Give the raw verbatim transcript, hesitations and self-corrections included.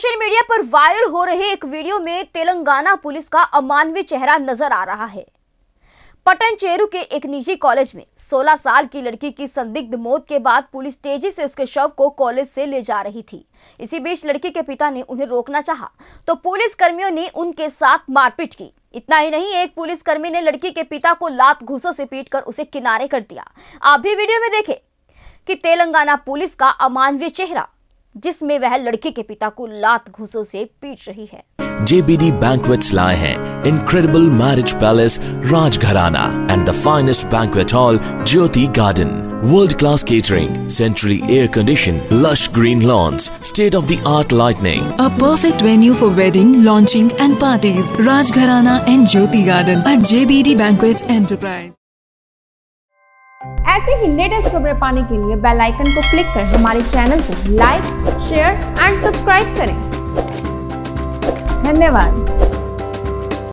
Social media पर viral हो रहे एक वीडियो में तेलंगाना पुलिस का अमानवीय चेहरा नजर आ रहा है। पटनचेरू के एक निजी कॉलेज में सोलह साल की लड़की की संदिग्ध मौत के बाद पुलिस तेजी से उसके शव को कॉलेज से ले जा रही थी। इसी बीच लड़की के पिता ने उन्हें रोकना चाहा तो पुलिस कर्मियों ने उनके साथ मारपीट की। इतना ही नहीं, एक पुलिसकर्मी ने लड़की के पिता को लात घूसों से पीटकर उसे किनारे कर दिया। आप भी वीडियो में देखें कि तेलंगाना पुलिस का अमानवीय चेहरा, जिसमें वह लड़की के पिता को लात घूसों से पीट रही है। J B D Banquets लाए हैं incredible marriage palace Rajgarhana and the finest banquet hall Jyoti Garden. World-class catering, centrally air-conditioned, lush green lawns, state-of-the-art lighting. A perfect venue for wedding, launching and parties. Rajgarhana and Jyoti Garden at J B D Banquets Enterprise. ऐसे ही latest खबरें पाने के लिए bell icon को click करें। हमारे channel को like, share and subscribe करें। धन्यवाद।